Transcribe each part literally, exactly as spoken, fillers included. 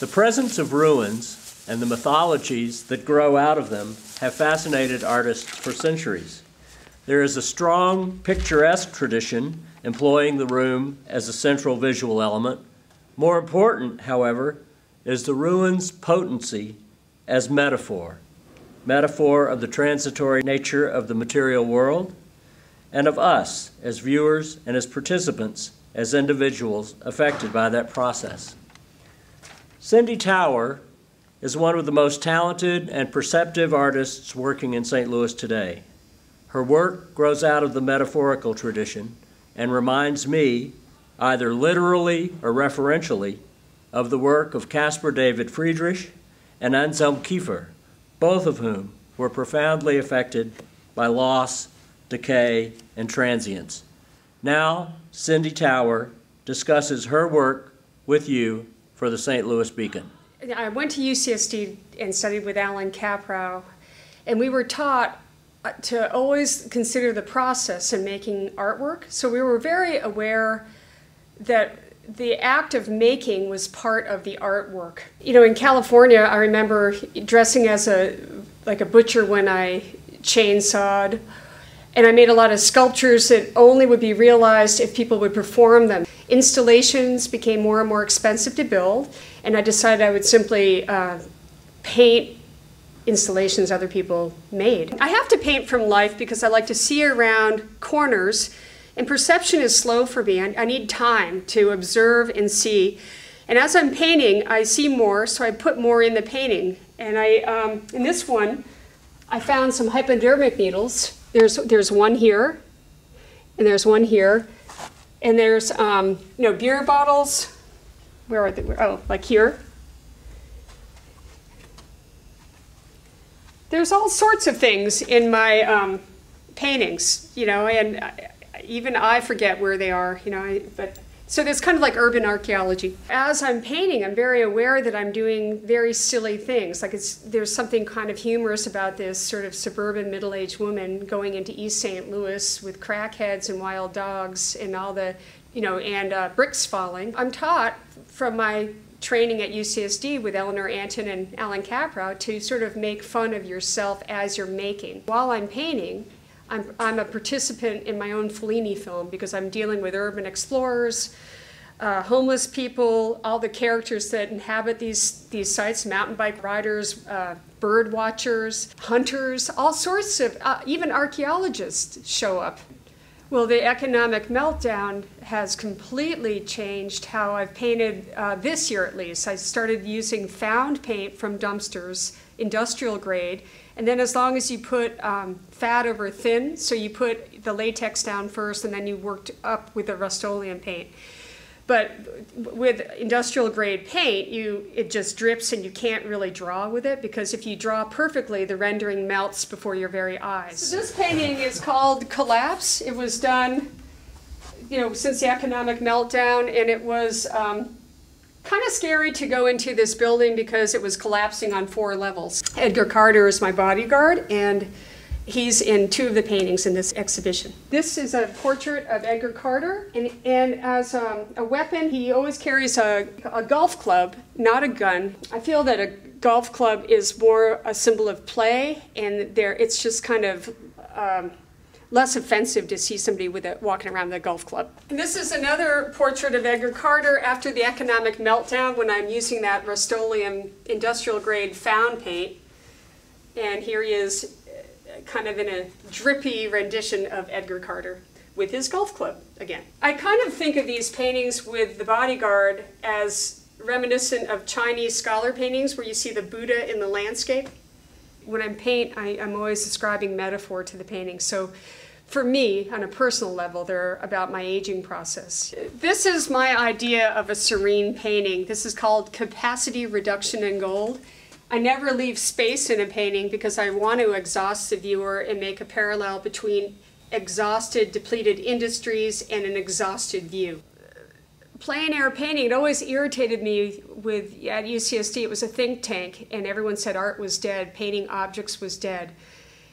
The presence of ruins and the mythologies that grow out of them have fascinated artists for centuries. There is a strong picturesque tradition employing the room as a central visual element. More important, however, is the ruins' potency as metaphor, metaphor of the transitory nature of the material world and of us as viewers and as participants, as individuals affected by that process. Cindy Tower is one of the most talented and perceptive artists working in Saint Louis today. Her work grows out of the metaphorical tradition and reminds me, either literally or referentially, of the work of Caspar David Friedrich and Anselm Kiefer, both of whom were profoundly affected by loss, decay, and transience. Now, Cindy Tower discusses her work with you for the Saint Louis Beacon. I went to U C S D and studied with Alan Kaprow, and we were taught to always consider the process in making artwork. So we were very aware that the act of making was part of the artwork. You know, in California, I remember dressing as a like a butcher when I chainsawed, and I made a lot of sculptures that only would be realized if people would perform them. Installations became more and more expensive to build, and I decided I would simply uh, paint installations other people made. I have to paint from life because I like to see around corners, and perception is slow for me. I, I need time to observe and see. And as I'm painting, I see more, so I put more in the painting. And I, um, in this one, I found some hypodermic needles. There's, there's one here, and there's one here, and there's um, you know, beer bottles. Where are they? Oh, like here. There's all sorts of things in my um, paintings, you know, and I, even I forget where they are, you know. I, but so there's kind of like urban archaeology. As I'm painting, I'm very aware that I'm doing very silly things. Like it's, there's something kind of humorous about this sort of suburban middle-aged woman going into East Saint Louis with crackheads and wild dogs and all the, you know, and uh, bricks falling. I'm taught from my training at U C S D with Eleanor Anton and Alan Kaprow to sort of make fun of yourself as you're making. While I'm painting, I'm, I'm a participant in my own Fellini film because I'm dealing with urban explorers, uh, homeless people, all the characters that inhabit these, these sites, mountain bike riders, uh, bird watchers, hunters, all sorts of, uh, even archaeologists show up. Well, the economic meltdown has completely changed how I've painted uh, this year, at least. I started using found paint from dumpsters, industrial grade, and then as long as you put um, fat over thin, so you put the latex down first and then you worked up with the Rust-Oleum paint. But with industrial grade paint, you, it just drips and you can't really draw with it because if you draw perfectly, the rendering melts before your very eyes. So this painting is called Collapse. It was done, you know, since the economic meltdown, and it was um, kind of scary to go into this building because it was collapsing on four levels. Edgar Carter is my bodyguard, and he's in two of the paintings in this exhibition. This is a portrait of Edgar Carter, and, and as um, a weapon, he always carries a, a golf club, not a gun. I feel that a golf club is more a symbol of play, and there it's just kind of um, less offensive to see somebody with a, walking around with a golf club. And this is another portrait of Edgar Carter after the economic meltdown when I'm using that Rust-Oleum industrial grade found paint, and here he is, kind of in a drippy rendition of Edgar Carter with his golf club again. I kind of think of these paintings with the bodyguard as reminiscent of Chinese scholar paintings where you see the Buddha in the landscape. When I paint, I, I'm always describing metaphor to the painting. So for me, on a personal level, they're about my aging process. This is my idea of a serene painting. This is called Capacity Reduction in Gold. I never leave space in a painting because I want to exhaust the viewer and make a parallel between exhausted, depleted industries and an exhausted view. Plein air painting, it always irritated me with, at U C S D, it was a think tank and everyone said art was dead, painting objects was dead.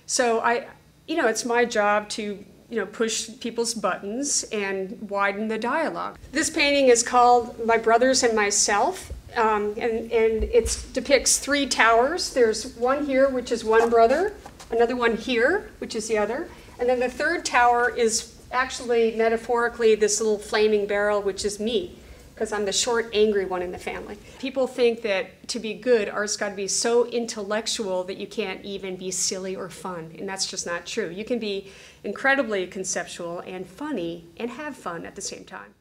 So I, you know, it's my job to, you know, push people's buttons and widen the dialogue. This painting is called My Brothers and Myself, Um, and, and it depicts three towers. There's one here, which is one brother, another one here, which is the other, and then the third tower is actually metaphorically this little flaming barrel, which is me, because I'm the short, angry one in the family. People think that to be good, art's got to be so intellectual that you can't even be silly or fun, and that's just not true. You can be incredibly conceptual and funny and have fun at the same time.